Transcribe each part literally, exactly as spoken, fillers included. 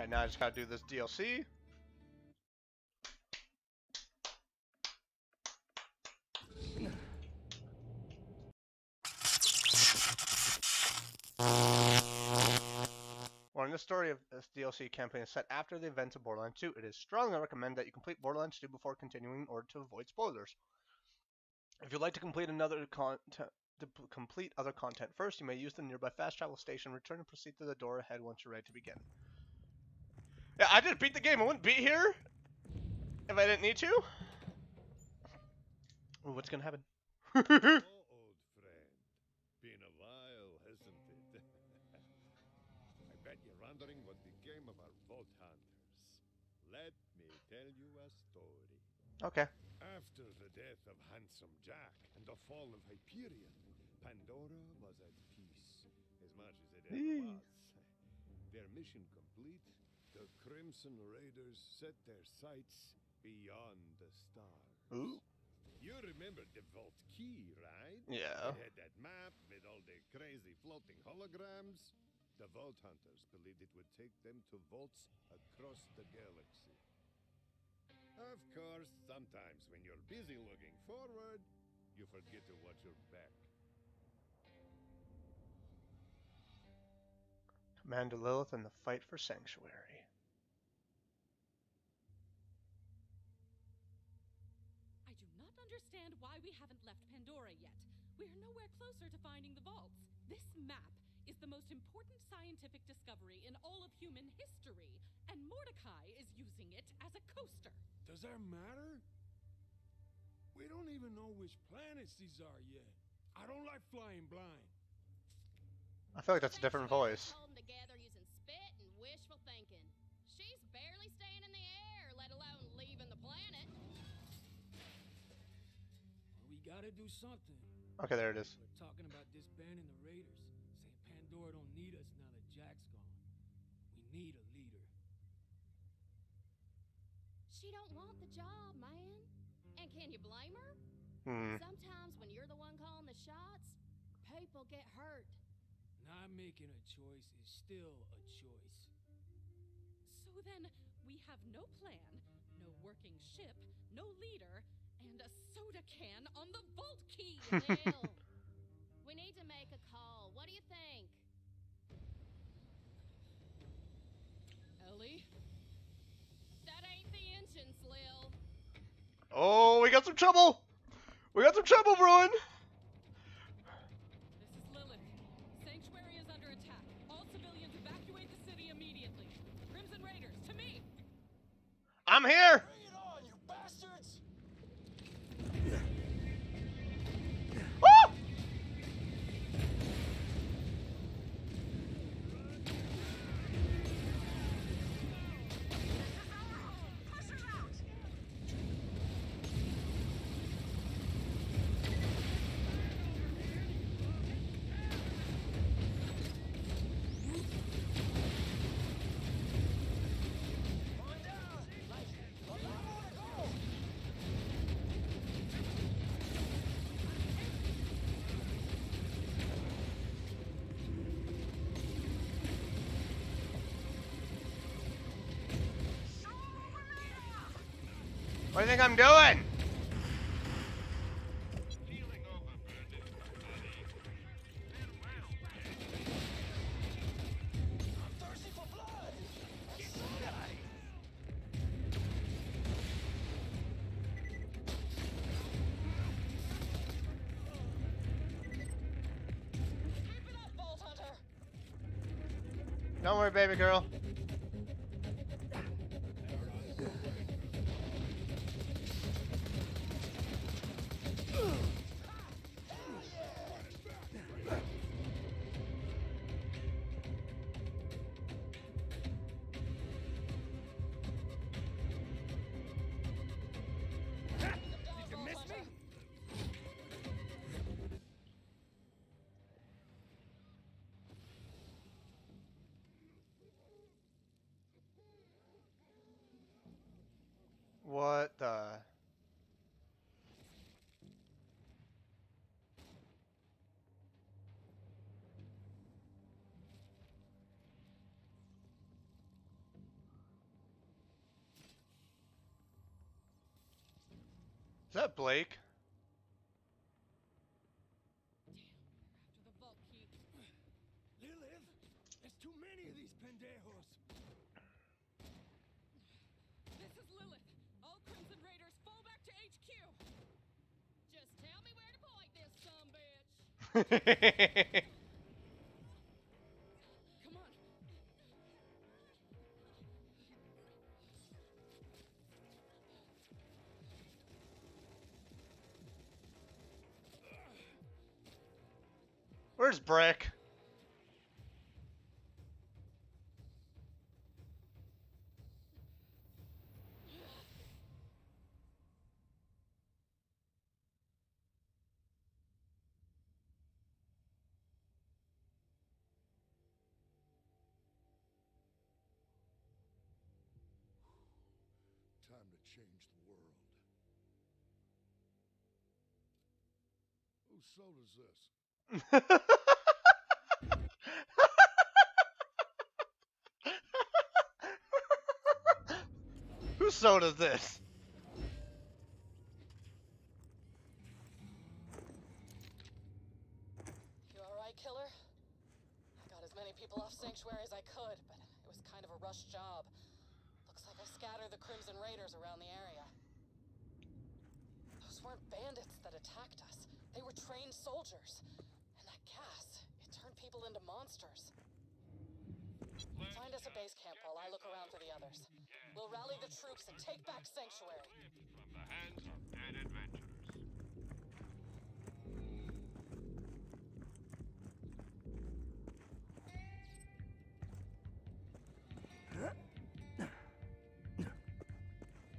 Alright, now I just gotta do this D L C. Or in the story of this D L C campaign is set after the events of Borderlands two, it is strongly recommended that you complete Borderlands two before continuing in order to avoid spoilers. If you'd like to complete another content to complete other content first, you may use the nearby fast travel station, return and proceed to the door ahead once you're ready to begin. Yeah, I did beat the game. I wouldn't be here if I didn't need to. Ooh, what's gonna happen? Oh, old friend. Been a while, hasn't it? I bet you're wondering what became of our Vault Hunters. Let me tell you a story. Okay. After the death of Handsome Jack and the fall of Hyperion, Pandora was at peace, as much as it ever was. Their mission complete, the Crimson Raiders set their sights beyond the stars. Ooh. You remember the Vault Key, right? Yeah. It had that map with all the crazy floating holograms. The Vault Hunters believed it would take them to vaults across the galaxy. Of course, sometimes when you're busy looking forward, you forget to watch your back. Commander Lilith and the fight for Sanctuary. I do not understand why we haven't left Pandora yet. We're nowhere closer to finding the vaults. This map is the most important scientific discovery in all of human history, and Mordecai is using it as a coaster. Does that matter? We don't even know which planets these are yet. I don't like flying blind. I feel like that's a different voice. Holding together using spit and wishful thinking. She's barely staying in the air, let alone leaving the planet. We gotta do something. Okay, there it is. We're talking about disbanding the Raiders. Pandora don't need us now that Jack's gone. We need a leader. She don't want the job, man. And can you blame her? Hmm. Sometimes when you're the one calling the shots, people get hurt. Not making a choice is still a choice. So then we have no plan, no working ship, no leader, and a soda can on the Vault Key. Well, we need to make a call. What do you think? Ellie? That ain't the engines, Lil. Oh, we got some trouble! We got some trouble, Bruin! This is Lilith. Sanctuary is under attack. All civilians evacuate the city immediately. Crimson Raiders, to me! I'm here! Bring it on, you bastards! What do you think I'm doing? Don't worry, baby girl. Is that Blake? Damn, after the vault key. Lilith, there's too many of these pendejos. This is Lilith. All Crimson Raiders, fall back to H Q. Just tell me where to point this sumbitch. Come on. Where's Brick? Time to change the world. Whose soul is this? Whose soda is this? You alright, killer? I got as many people off Sanctuary as I could, but it was kind of a rush job. Looks like I scattered the Crimson Raiders around the area. Those weren't bandits that attacked us. They were trained soldiers. That gas, it turned people into monsters. Find us a base camp while I look around for the others. We'll rally the troops and take back Sanctuary. From the hands of dead adventurers.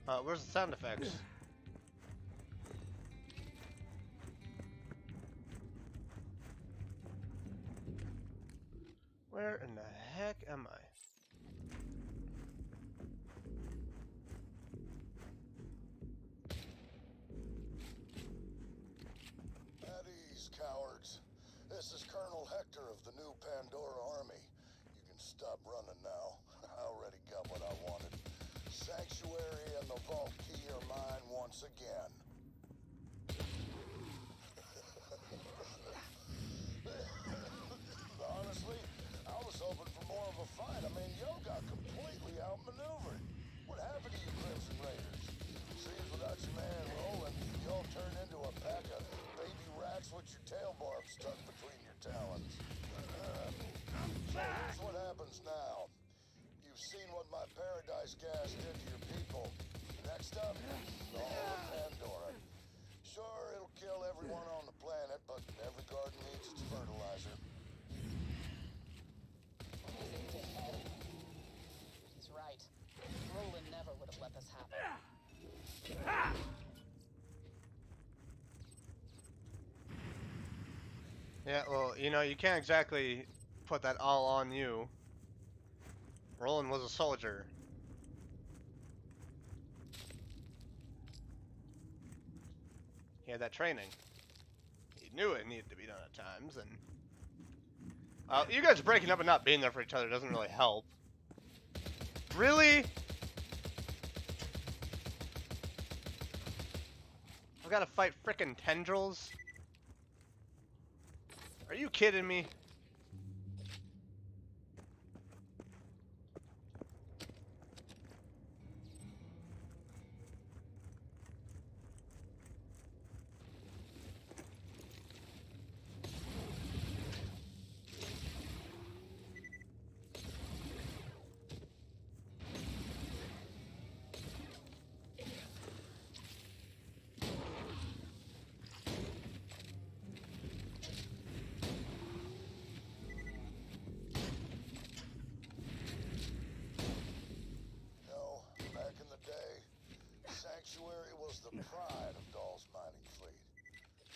Uh, where's the sound effects? Where in the heck am I? At ease, cowards. This is Colonel Hector of the new Pandora Army. You can stop running now. I already got what I wanted. Sanctuary and the Vault Key are mine once again. Honestly, I was hoping for more of a fight. I mean, y'all got completely outmaneuvered. What happened to you Crimson Raiders? Seems without your man Roland, y'all turned into a pack of baby rats with your tail barbs tucked between your talons. So here's what happens now. You've seen what my paradise gas did to your people. Next up, the whole of Pandora. Sure, it'll kill everyone on the planet, but every garden needs its fertilizer. He's right. Roland never would have let this happen. Yeah, well, you know, you can't exactly put that all on you. Roland was a soldier. He had that training. He knew it needed to be done at times, and... Uh, you guys breaking up and not being there for each other doesn't really help. Really? I've got to fight frickin' tendrils? Are you kidding me? Sanctuary was the pride of Dahl's mining fleet.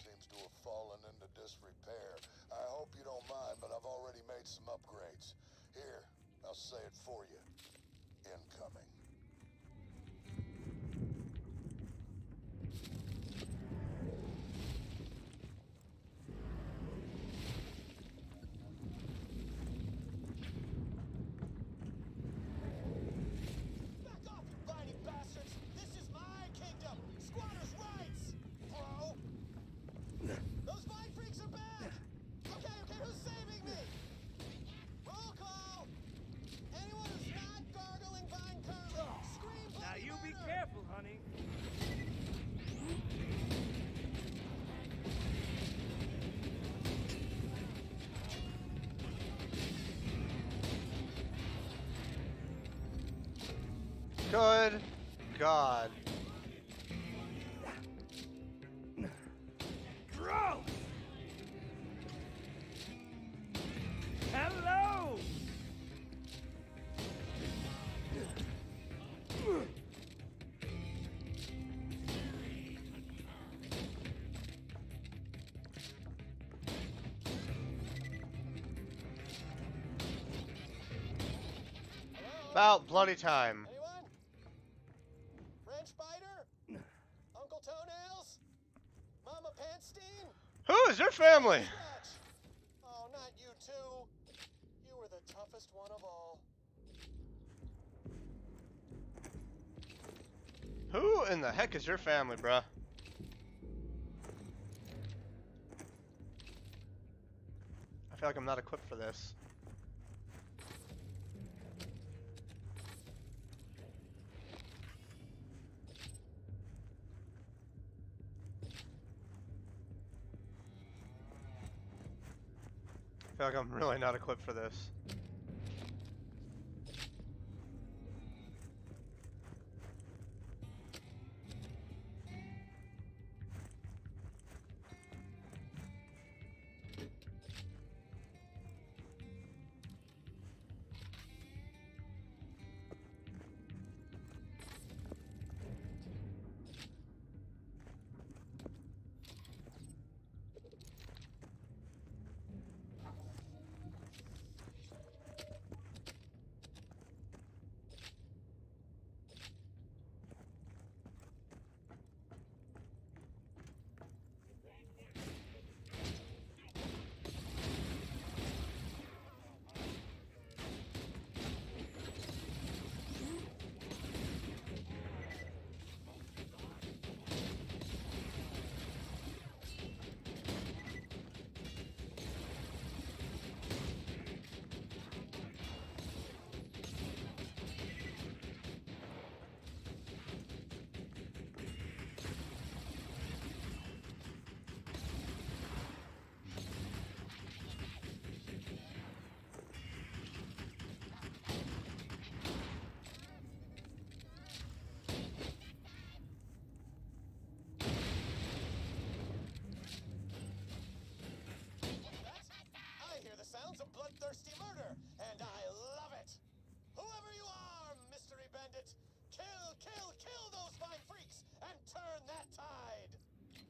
Seems to have fallen into disrepair. I hope you don't mind, but I've already made some upgrades. Here, I'll say it for you. Incoming. Back off, you mighty bastards! This is my kingdom! Squatters' rights! Good God. Gross! Hello! About bloody time. Anyone? French biter? Uncle Toenails? Mama Panstein? Who is your family? Oh, not you two. You were the toughest one of all. Who in the heck is your family, bruh? I feel like I'm not equipped for this. I feel like I'm really not equipped for this.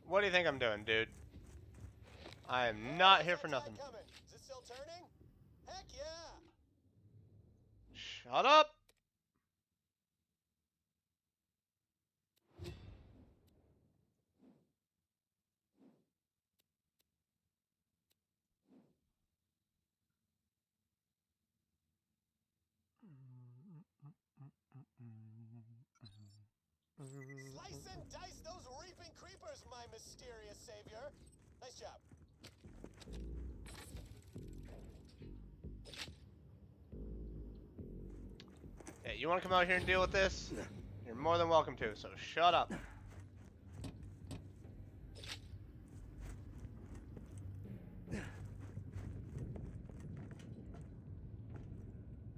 What do you think I'm doing, dude? I am not here for nothing. Is it still turning? Heck yeah! Shut up! Slice and dice those reaping creepers, my mysterious savior. Nice job. Hey, you want to come out here and deal with this? You're more than welcome to, so shut up.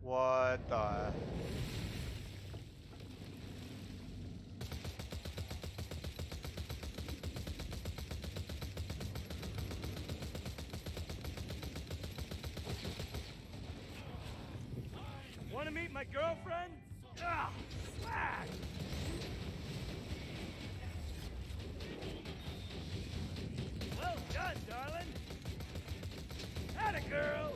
What the... Want to meet my girlfriend? Ah, slack! Well done, darling. Atta girl.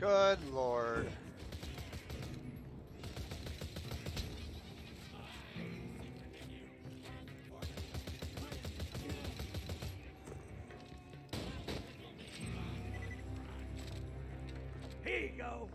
Good lord. Here you go.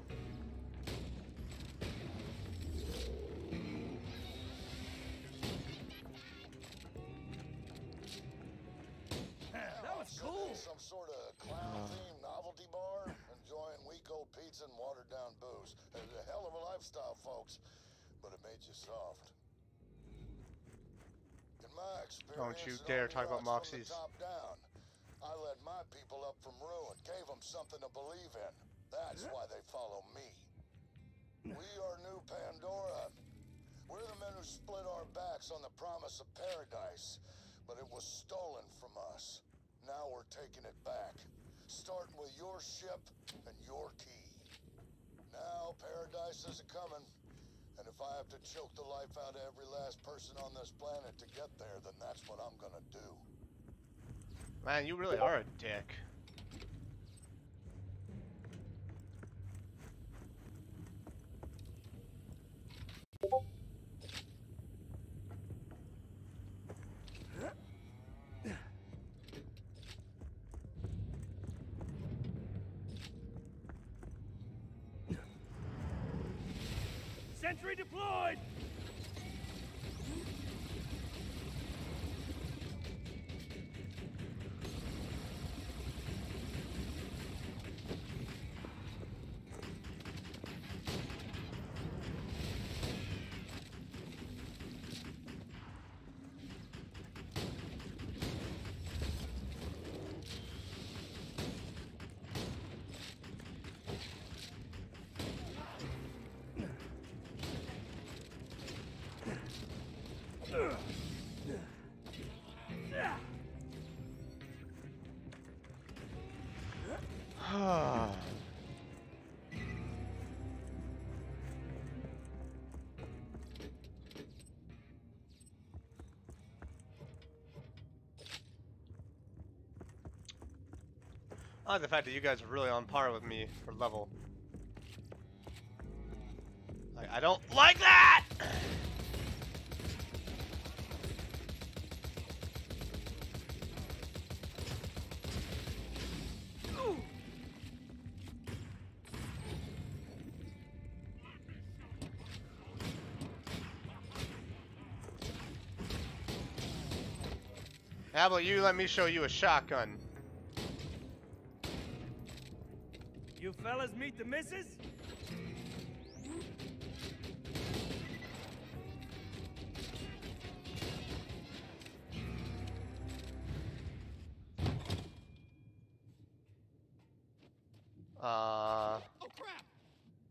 sort of clown-themed novelty bar, enjoying week-old pizza and watered-down booze. It's a hell of a lifestyle, folks, but it made you soft. In my experience, don't you dare talk about Moxies. Top down. I led my people up from ruin, gave them something to believe in. That's why they follow me. We are new Pandora. We're the men who split our backs on the promise of paradise, but it was stolen from us. Now we're taking it back, starting with your ship and your key. Now paradise is a-coming, and if I have to choke the life out of every last person on this planet to get there, then that's what I'm gonna do. Man, you really are a dick. Sentry deployed! I like the fact that you guys are really on par with me for level. Like, I don't like that! How about you let me show you a shotgun? You fellas meet the missus? Uh. Oh crap!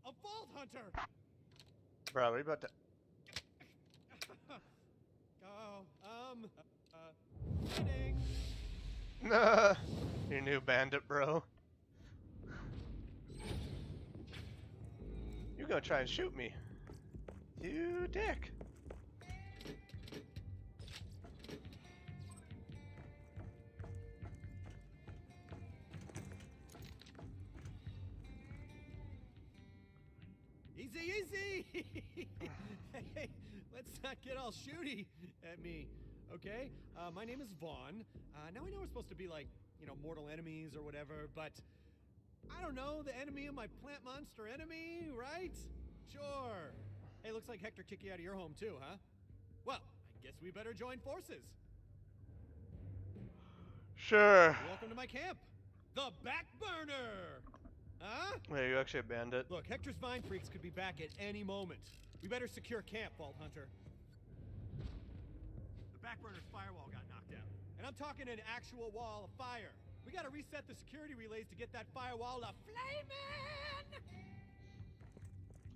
A Vault Hunter! Bro, what are you about to. Oh, um. Uh. Kidding! Nah! Your new bandit, bro. You're gonna try and shoot me. You dick. Easy, easy! Hey, let's not get all shooty at me, okay? Uh, my name is Vaughn. Uh, now I know we're supposed to be like, you know, mortal enemies or whatever, but... I don't know, the enemy of my plant monster enemy, right? Sure. Hey, looks like Hector kicked you out of your home too, huh? Well, I guess we better join forces. Sure. Welcome to my camp, the Back Burner. Huh? Wait, you actually a bandit? Look, Hector's Vine Freaks could be back at any moment. We better secure camp, Vault Hunter. The Back Burner's firewall got knocked out. And I'm talking an actual wall of fire. We gotta reset the security relays to get that firewall up flaming!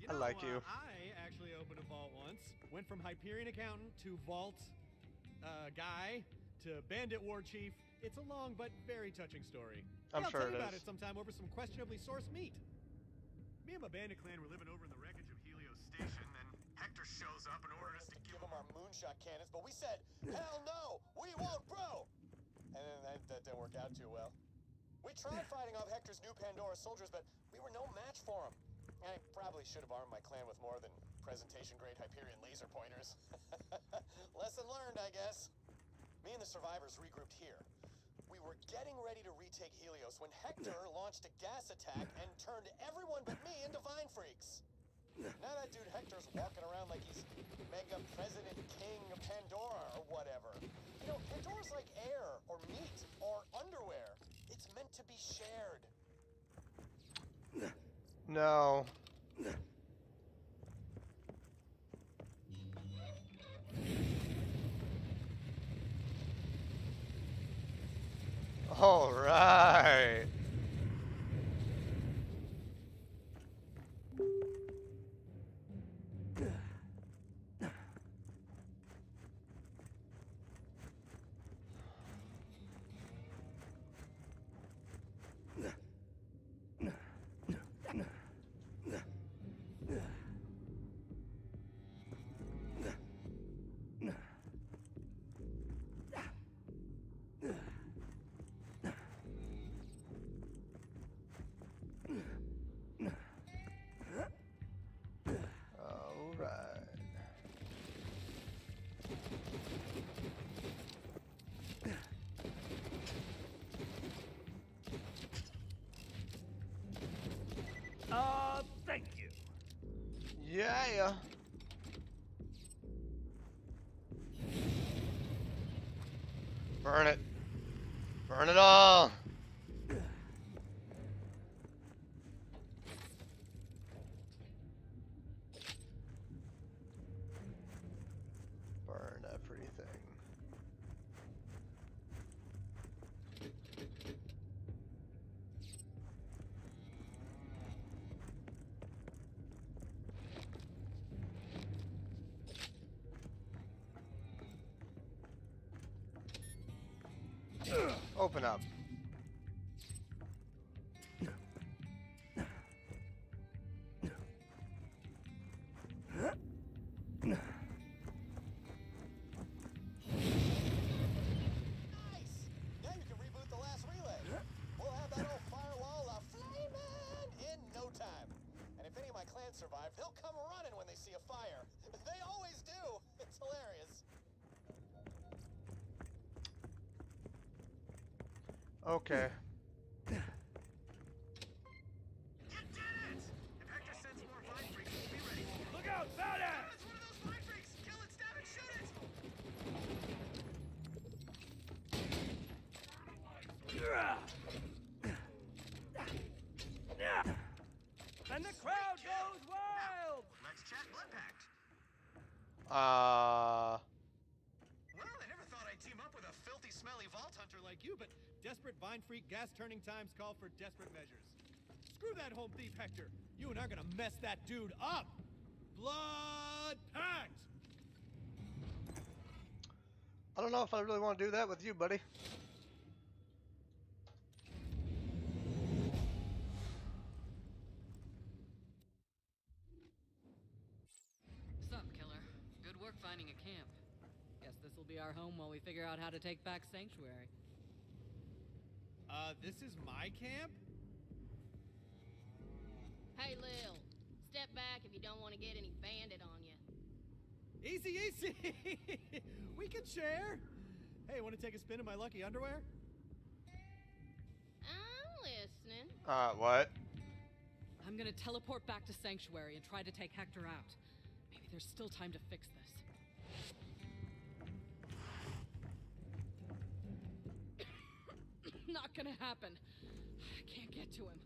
You know, I like you. Uh, I actually opened a vault once. Went from Hyperion accountant to vault uh, guy to bandit war chief. It's a long but very touching story. I'm I'll sure tell you it about is. it sometime over some questionably sourced meat. Me and my bandit clan were living over in the wreckage of Helios Station, and Hector shows up and ordered us to give him our moonshot cannons, but we said, hell no! We won't, bro! And then that, that didn't work out too well. We tried fighting off Hector's new Pandora soldiers, but we were no match for him. And I probably should have armed my clan with more than presentation-grade Hyperion laser pointers. Lesson learned, I guess. Me and the survivors regrouped here. We were getting ready to retake Helios when Hector launched a gas attack and turned everyone but me into Vine Freaks. Now that dude Hector's walking around like he's Mega President King of Pandora or whatever. You know, Pandora's like air or meat or underwear. It's meant shared. No. All right. Yeah. Burn it. Burn it all. Burn everything. Open up. Okay. You did it! If Hector sends more mind freaks, be ready. Look out! Found it! It's one of those mind freaks! Kill it, stab it, shoot it! And the crowd goes wild! Now, let's check blood pact. Uh Well, I never thought I'd team up with a filthy, smelly vault hunter like you, but desperate vine freak gas turning times call for desperate measures. Screw that home thief, Hector. You and I are gonna mess that dude up. Blood pact. I don't know if I really want to do that with you, buddy. Sup, killer. Good work finding a camp. Guess this will be our home while we figure out how to take back Sanctuary. Uh, this is my camp? Hey, Lil. Step back if you don't want to get any bandit on you. Easy, easy! We can share! Hey, want to take a spin in my lucky underwear? I'm listening. Uh, what? I'm gonna teleport back to Sanctuary and try to take Hector out. Maybe there's still time to fix this. Not gonna happen. I can't get to him.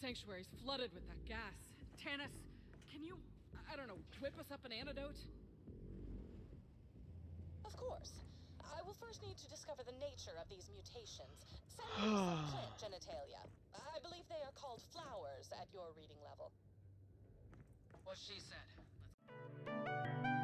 Sanctuary's flooded with that gas. Tannis, can you, I don't know, whip us up an antidote? Of course. I will first need to discover the nature of these mutations. Some plant genitalia. I believe they are called flowers at your reading level. What she said. Let's